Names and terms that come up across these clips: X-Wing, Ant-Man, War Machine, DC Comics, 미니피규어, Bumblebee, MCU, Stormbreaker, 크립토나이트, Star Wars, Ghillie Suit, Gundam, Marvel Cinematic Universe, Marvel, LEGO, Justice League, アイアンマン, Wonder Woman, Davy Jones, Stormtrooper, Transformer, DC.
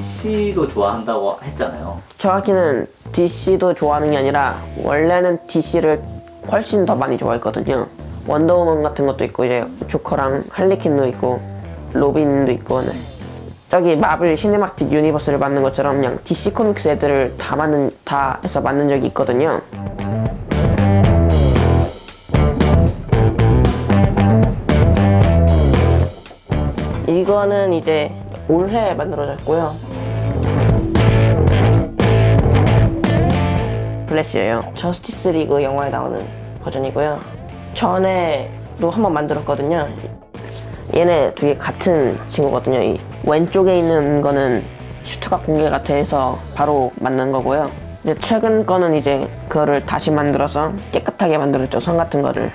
DC도 좋아한다고 했잖아요. 정확히는 DC도 좋아하는 게 아니라 원래는 DC를 훨씬 더 많이 좋아했거든요. 원더우먼 같은 것도 있고 이제 조커랑 할리퀸도 있고 로빈도 있고. 네. 저기 마블 시네마틱 유니버스를 만든 것처럼 그냥 DC 코믹스 애들을 다 해서 만든 적이 있거든요. 이거는 이제 올해 만들어졌고요. 플래시예요. 저스티스 리그 영화에 나오는 버전이고요. 전에도 한번 만들었거든요. 얘네 두 개 같은 친구거든요. 이 왼쪽에 있는 거는 슈트가 공개가 돼서 바로 만든 거고요. 이제 최근 거는 이제 그거를 다시 만들어서 깨끗하게 만들었죠. 선 같은 거를.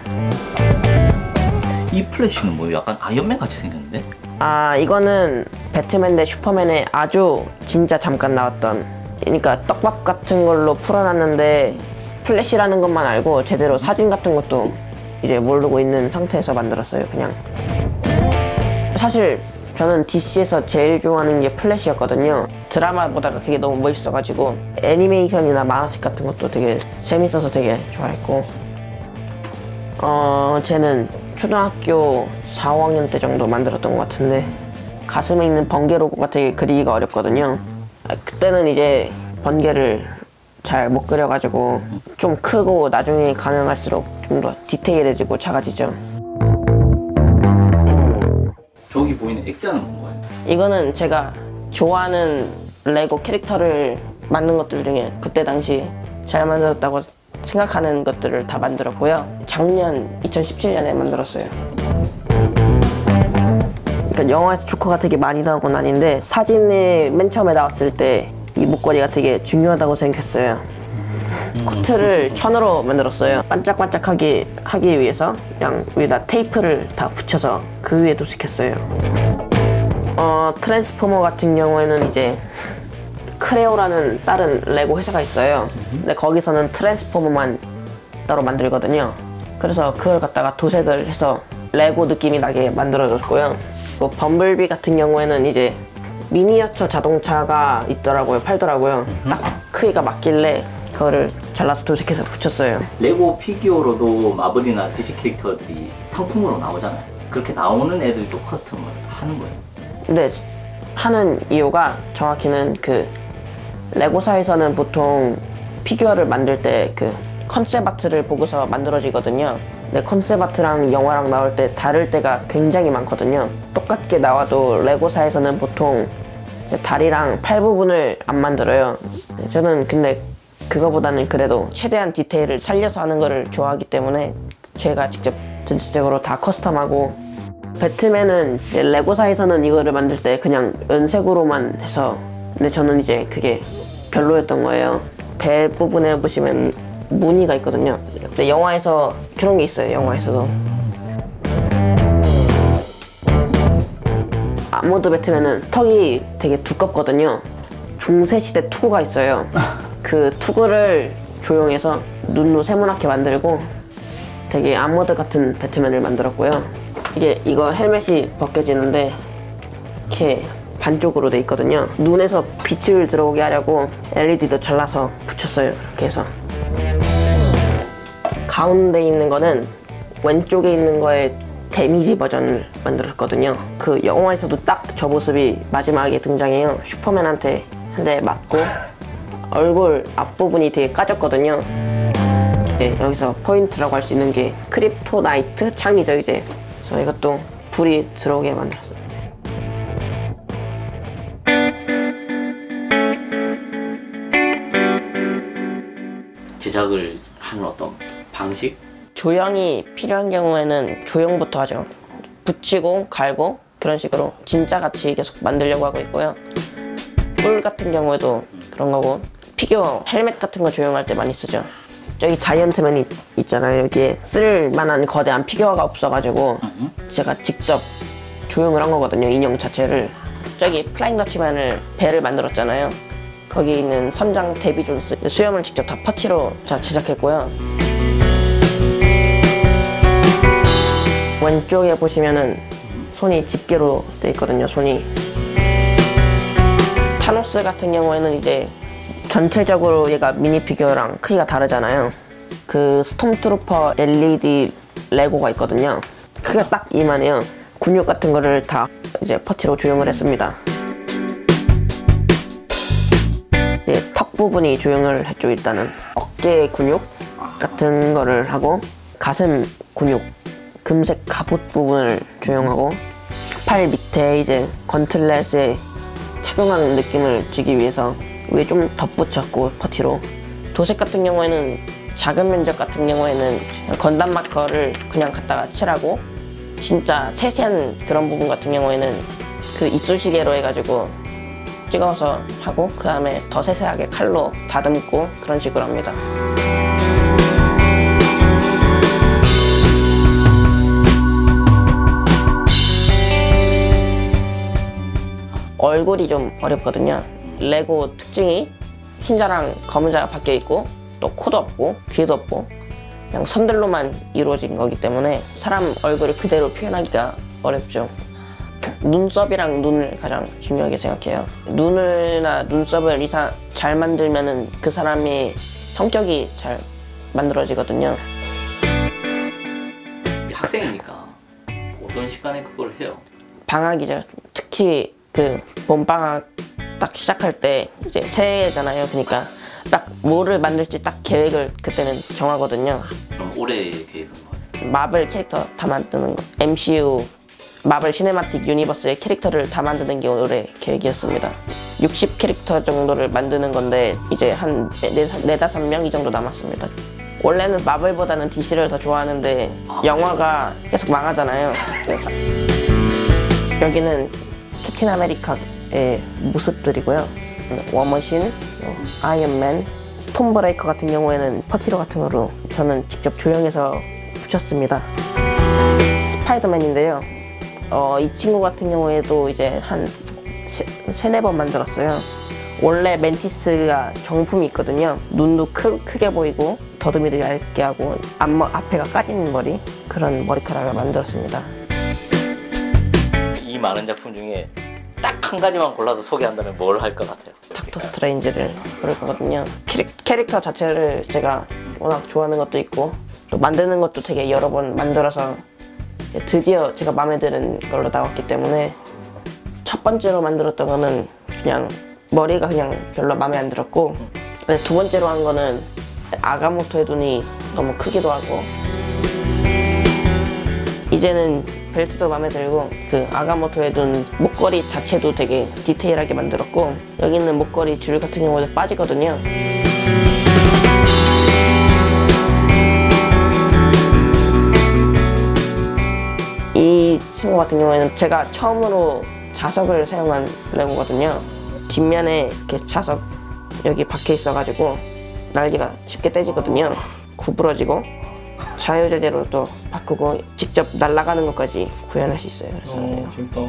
이 플래시는 뭐 약간 아이언맨 같이 생겼는데? 아, 이거는 배트맨 대 슈퍼맨의 아주 진짜 잠깐 나왔던, 그러니까 떡밥 같은 걸로 풀어놨는데 플래시라는 것만 알고 제대로 사진 같은 것도 이제 모르고 있는 상태에서 만들었어요. 그냥 사실 저는 DC에서 제일 좋아하는 게 플래시였거든요. 드라마 보다가 그게 너무 멋있어가지고 애니메이션이나 만화책 같은 것도 되게 재밌어서 되게 좋아했고, 쟤는 초등학교 4학년 때 정도 만들었던 것 같은데 가슴에 있는 번개 로고가 되게 그리기가 어렵거든요. 그때는 이제 번개를 잘 못 그려가지고 좀 크고 나중에 가면 갈수록 좀 더 디테일해지고 작아지죠. 저기 보이는 액자는 뭔가요? 이거는 제가 좋아하는 레고 캐릭터를 만든 것들 중에 그때 당시 잘 만들었다고 생각하는 것들을 다 만들었고요. 작년 2017년에 만들었어요. 그러니까 영화에서 조커가 되게 많이 나온 건 아닌데 사진에 맨 처음에 나왔을 때 이 목걸이가 되게 중요하다고 생각했어요. 코트를 천으로 만들었어요. 반짝반짝하게 하기 위해서 그냥 위에다 테이프를 다 붙여서 그 위에 도색했어요. 트랜스포머 같은 경우에는 이제 크레오라는 다른 레고 회사가 있어요. 근데 거기서는 트랜스포머만 따로 만들거든요. 그래서 그걸 갖다가 도색을 해서 레고 느낌이 나게 만들어줬고요. 뭐 범블비 같은 경우에는 이제 미니어처 자동차가 있더라고요. 팔더라고요. 딱 크기가 맞길래 그거를 잘라서 도색해서 붙였어요. 레고 피규어로도 마블이나 DC 캐릭터들이 상품으로 나오잖아요. 그렇게 나오는 애들도 커스텀을 하는 거예요? 네, 하는 이유가 정확히는 그 레고사에서는 보통 피규어를 만들 때 그 컨셉 아트를 보고서 만들어지거든요. 근데 컨셉 아트랑 영화랑 나올 때 다를 때가 굉장히 많거든요. 똑같게 나와도 레고사에서는 보통 이제 다리랑 팔 부분을 안 만들어요. 저는 근데 그거보다는 그래도 최대한 디테일을 살려서 하는 거를 좋아하기 때문에 제가 직접 전체적으로 다 커스텀하고, 배트맨은 이제 레고사에서는 이거를 만들 때 그냥 은색으로만 해서, 근데 저는 이제 그게 별로였던 거예요. 배 부분에 보시면 무늬가 있거든요. 근데 영화에서 그런 게 있어요. 영화에서도 아모드 배트맨은 턱이 되게 두껍거든요. 중세시대 투구가 있어요. 그 투구를 조형해서 눈으로 세모나게 만들고 되게 아모드 같은 배트맨을 만들었고요. 이거 헬멧이 벗겨지는데 이렇게 반쪽으로 돼 있거든요. 눈에서 빛을 들어오게 하려고 LED도 잘라서 붙였어요. 그렇게 해서 가운데 있는 거는 왼쪽에 있는 거에 데미지 버전을 만들었거든요. 그 영화에서도 딱 저 모습이 마지막에 등장해요. 슈퍼맨한테 한 대 맞고 얼굴 앞부분이 되게 까졌거든요. 네, 여기서 포인트라고 할 수 있는 게 크립토나이트 창이죠. 이제 그래서 이것도 불이 들어오게 만들었어요. 제작을 하는 어떤 방식? 조형이 필요한 경우에는 조형부터 하죠. 붙이고 갈고 그런 식으로 진짜같이 계속 만들려고 하고 있고요. 뿔 같은 경우에도 그런 거고, 피규어 헬멧 같은 거 조형할 때 많이 쓰죠. 저기 자이언트맨이 있잖아요. 여기에 쓸만한 거대한 피규어가 없어가지고 제가 직접 조형을 한 거거든요. 인형 자체를. 저기 플라잉 더치맨을 배를 만들었잖아요. 거기 있는 선장 데비 존스 수염을 직접 다 퍼티로 다 제작했고요. 왼쪽에 보시면은 손이 집게로 돼 있거든요. 손이 마우스 같은 경우에는 이제 전체적으로 얘가 미니피규어랑 크기가 다르잖아요. 그 스톰트루퍼 LED 레고가 있거든요. 크기가 딱 이만해요. 근육 같은 거를 다 이제 퍼치로 조형을 했습니다. 이제 턱 부분이 조형을 했죠. 일단은 어깨 근육 같은 거를 하고, 가슴 근육, 금색 갑옷 부분을 조형하고, 팔 밑에 이제 건틀렛에 착용한 느낌을 주기 위해서 위에 좀 덧붙였고, 퍼티로. 도색 같은 경우에는, 작은 면적 같은 경우에는 건담 마커를 그냥 갖다가 칠하고, 진짜 세세한 그런 부분 같은 경우에는 그 입술시계로 해가지고 찍어서 하고, 그 다음에 더 세세하게 칼로 다듬고 그런 식으로 합니다. 얼굴이 좀 어렵거든요. 레고 특징이 흰자랑 검은자가 바뀌어 있고, 또 코도 없고 귀도 없고 그냥 선들로만 이루어진 거기 때문에 사람 얼굴을 그대로 표현하기가 어렵죠. 눈썹이랑 눈을 가장 중요하게 생각해요. 눈이나 눈썹을 잘 만들면은 그 사람의 성격이 잘 만들어지거든요. 학생이니까 어떤 시간에 그걸 해요? 방학이죠. 특히 그 봄방학 딱 시작할 때 이제 새해잖아요. 그러니까 딱 뭐를 만들지 딱 계획을 그때는 정하거든요. 그럼 올해의 계획은 뭐예요? 마블 캐릭터 다 만드는 거. MCU, 마블 시네마틱 유니버스의 캐릭터를 다 만드는 게 올해 계획이었습니다. 60 캐릭터 정도를 만드는 건데 이제 한 4~5명 이 정도 남았습니다. 원래는 마블보다는 DC를 더 좋아하는데 영화가 계속 망하잖아요. 그래서 여기는 캡틴 아메리카의 모습들이고요. 워머신, 아이언맨, 스톰브레이커 같은 경우에는 퍼티로 같은 거로 저는 직접 조형해서 붙였습니다. 스파이더맨인데요. 이 친구 같은 경우에도 이제 한 3~4번 만들었어요. 원래 멘티스가 정품이 있거든요. 눈도 크게 보이고, 더듬이도 얇게 하고, 앞에가 까진 머리, 그런 머리카락을 만들었습니다. 이 많은 작품 중에 딱 한 가지만 골라서 소개한다면 뭘 할 것 같아요? 닥터 스트레인지를 고를 거거든요. 캐릭터 자체를 제가 워낙 좋아하는 것도 있고, 또 만드는 것도 되게 여러 번 만들어서 드디어 제가 마음에 드는 걸로 나왔기 때문에, 첫 번째로 만들었던 거는 그냥 머리가 그냥 별로 마음에 안 들었고, 근데 두 번째로 한 거는 아가모토의 눈이 너무 크기도 하고, 이제는 벨트도 마음에 들고, 그 아가모토의 눈 목걸이 자체도 되게 디테일하게 만들었고, 여기 있는 목걸이 줄 같은 경우도 빠지거든요. 이 친구 같은 경우에는 제가 처음으로 자석을 사용한 레고거든요. 뒷면에 이렇게 자석 여기 박혀 있어가지고 날개가 쉽게 떼지거든요. 구부러지고 자유자재로 또 바꾸고, 직접 날아가는 것까지 구현할 수 있어요. 그래서 재밌다.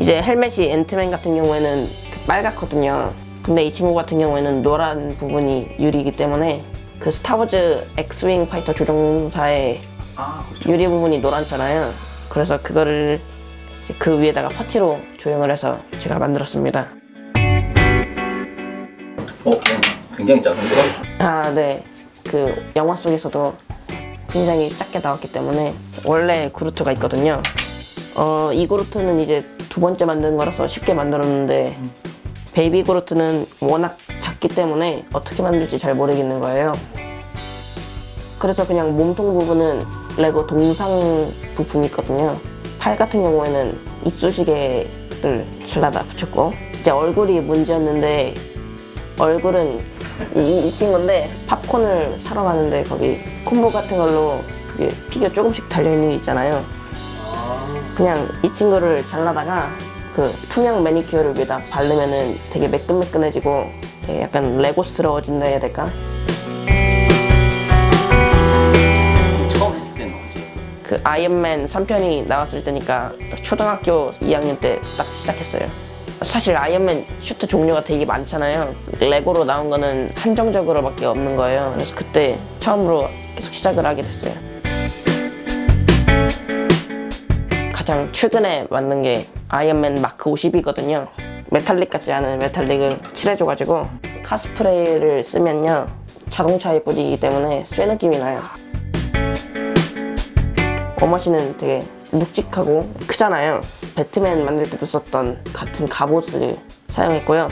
이제 헬멧이 앤트맨 같은 경우에는 빨갛거든요. 근데 이 친구 같은 경우에는 노란 부분이 유리이기 때문에, 그 스타워즈 엑스윙 파이터 조종사의 그렇죠. 유리 부분이 노랗잖아요. 그래서 그거를 그 위에다가 퍼티로 조형을 해서 제가 만들었습니다. 굉장히 작은데? 아, 네. 그 영화 속에서도 굉장히 작게 나왔기 때문에. 원래 그루트가 있거든요. 이 그루트는 이제 두 번째 만든 거라서 쉽게 만들었는데, 베이비 그루트는 워낙 작기 때문에 어떻게 만들지 잘 모르겠는 거예요. 그래서 그냥 몸통 부분은 레고 동상 부품이 있거든요. 팔 같은 경우에는 입술시계를 잘라다 붙였고, 이제 얼굴이 문제였는데, 얼굴은 이 친구인데, 팝콘을 사러 가는데 거기 콤보 같은 걸로 피규어 조금씩 달려있는 게 있잖아요. 그냥 이 친구를 잘라다가 그 투명 매니큐어를 위에다 바르면은 되게 매끈매끈해지고 되게 약간 레고스러워진다 해야 될까? 처음 했을 때는 언제였어요? 그 아이언맨 3편이 나왔을 때니까 초등학교 2학년 때 딱 시작했어요. 사실 아이언맨 슈트 종류가 되게 많잖아요. 레고로 나온 거는 한정적으로 밖에 없는 거예요. 그래서 그때 처음으로 계속 시작을 하게 됐어요. 가장 최근에 만든 게 아이언맨 마크 50이거든요. 메탈릭 같지 않은 메탈릭을 칠해줘가지고 카스프레이를 쓰면요 자동차에 뿌리기 때문에 쇠 느낌이 나요. 워머신은 되게 묵직하고 크잖아요. 배트맨 만들 때도 썼던 같은 갑옷을 사용했고요.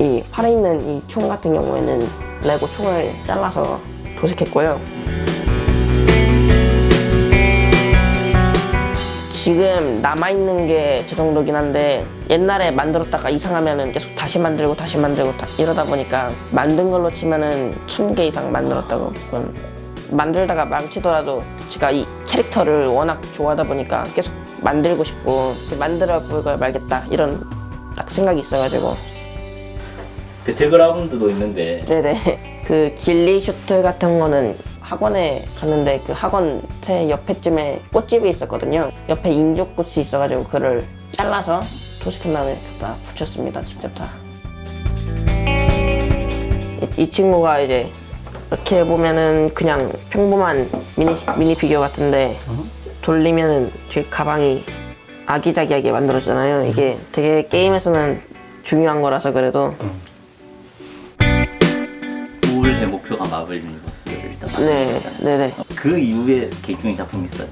이 팔에 있는 이 총 같은 경우에는 레고 총을 잘라서 도색했고요. 지금 남아있는 게 저 정도긴 한데 옛날에 만들었다가 이상하면은 계속 다시 만들고 이러다 보니까 만든 걸로 치면은 1000개 이상 만들었다고 보면 만들다가 망치더라도 제가 이 캐릭터를 워낙 좋아하다 보니까 계속 만들고 싶고 만들어 볼걸 말겠다 이런 딱 생각이 있어가지고 배틀그라운드도 있는데 네네 그 길리 슈트 같은 거는 학원에 갔는데 그 학원 새 옆에쯤에 꽃집이 있었거든요. 옆에 인조꽃이 있어가지고 그를 잘라서 도색한 다음에 다 붙였습니다. 직접 다. 이 친구가 이제 이렇게 보면은 그냥 평범한 미니 피규어 같은데 돌리면은 뒤에 가방이 아기자기하게 만들어지잖아요. 이게 되게 게임에서는 중요한 거라서 그래도 올해 목표가 마블 유니버스를 일단 네네. 그 이후에 계획 중인 작품이 있어요?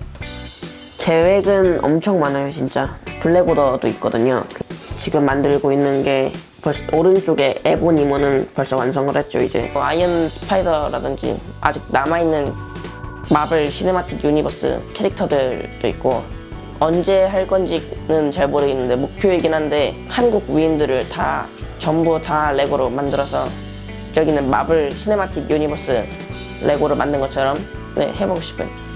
계획은 엄청 많아요 진짜. 블랙오더도 있거든요. 지금 만들고 있는 게 벌써 오른쪽에 에보니모는 벌써 완성을 했죠 이제. 아이언 스파이더라든지 아직 남아있는 마블 시네마틱 유니버스 캐릭터들도 있고 언제 할 건지는 잘 모르겠는데 목표이긴 한데 한국 무인들을 다 전부 다 레고로 만들어서 여기는 마블 시네마틱 유니버스 레고를 만든 것처럼 네, 해보고 싶어요.